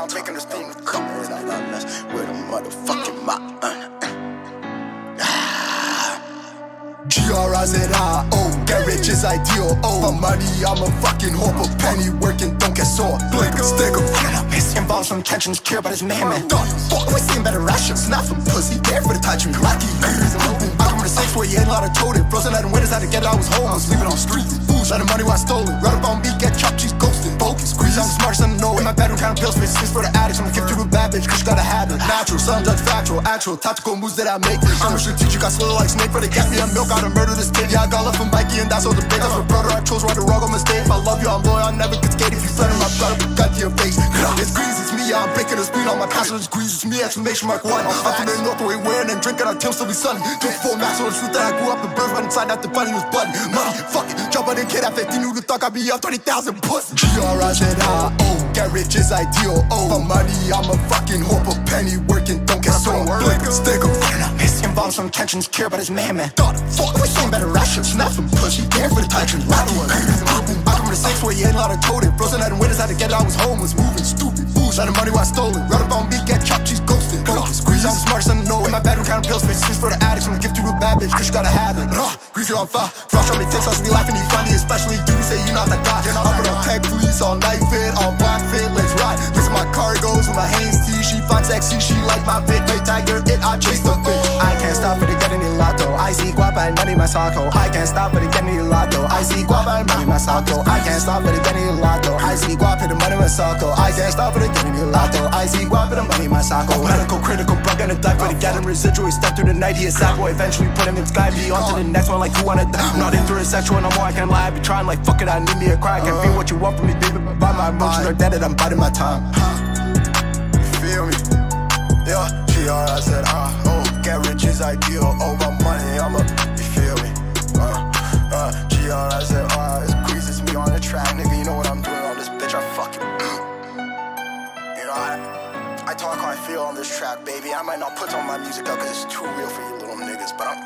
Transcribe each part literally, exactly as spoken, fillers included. I'm taking this thing to come in like I mess with a motherfucking mop. G R I Z I O, get rich is ideal. Oh, my money, I'm a fucking whore, but penny working don't get sore. Blick em, stick em. I don't know, miss. Involved some tension, secure, but it's man, man. Done. Fuck, always saying better rations. Not for pussy, there for the touch and lucky. Back from the safe where you ain't lot of toted. Bros and letting winners out together, I was home. I was sleeping on streets. Booze, lot of money while I stole it. Right up on me, get chopped, she's ghosting. Focus, squeeze, I'm smart, as I know it. In my bedroom, kind of bills, space, space for the addicts. I'm a kid through the bad bitch, cause you gotta have it. Natural, some judge factual, actual, tactical moves that I make. I'm a strategic, I slow like snake, but it gets me a milk out of murder. This kid, yeah, I got love from Mikey, and that's all the big. That's my brother, I chose right or wrong on mistake. If I love you, I'm loyal, I never get scared. If you flatter my blood, I'll cut to your face. It's grease, it's me, I'm breaking the speed on my passion. It's grease, it's me, exclamation mark one. I'm from the north, the way wearing and drinking, our Tim still be sunny. Took four max on the truth that I grew up in birth, but inside that the bunny was bloody. Money, fuck it, jump on the kid at fifteen, who the thought I'd be up twenty thousand puss. G R I Z I O, get rich is ideal. Oh, my money, I'm a fucking whore, but penny working don't get so worried. Stick em, I don't know, miss. Involved some tensions, care, but it's man, man. Thought, fuck, we some better rations. Not some pussy, care for the touching. I don't know, I from the safe where you ain't lot of toted. Bros and letting winners out together, I was home, was moving stupid. Booze, lot of money while I stole it. Right up on me, get chopped, she's ghosted. Squeeze, I'm smart, I know it. In my bedroom, count pills, bitch, since for the addicts. I'm gonna give through a bad bitch, cause you gotta have it. Grease, you're on fire. Frost on me, tips, I be laughing, you funny. Especially dudes say you're not that guy. I'm gonna tag police all night fit, all black fit, let's ride. This is my cargoes with my Hanes tea. She finds sexy, she like my fit. Play tiger, it, I chase the bitch. I can't stop it, get any lotto. I see guapa and money, my socko. I can't stop it, get any lotto. I see guapa and money, my socko. I can't stop it, get any lotto. I see guapa and money, my socko. I can't stop it, get any lotto. I see guapa and money, my socko. Medical, critical, broke and a die for the get him residual. He stepped through the night, he a sad boy. Eventually put him in sky, be on to the next one like you wanna die. I'm not into it sexual no more, I can't lie. I be trying like fuck it, I need me a cry. I can't feel what you want from me, baby, but my emotions are dead and I'm biding my time. Feel me? Yeah, G R I Z I O. Get rich is ideal, oh my money, I'm a, you feel me? Uh, uh, G R I Z I O, it's Grease, it's me on the track, nigga, you know what I'm doing on this bitch, I fucking, you know, I, I talk how I feel on this track, baby. I might not put on my music up cause it's too real for you little niggas, but I'm,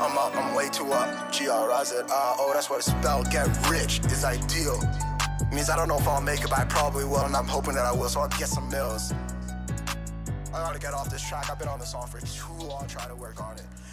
I'm up, I'm way too up, G R I Z I O, that's what it's about, get rich is ideal. Means I don't know if I'll make it, but I probably will, and I'm hoping that I will, so I'll get some mills. I gotta get off this track, I've been on this song for too long trying to work on it.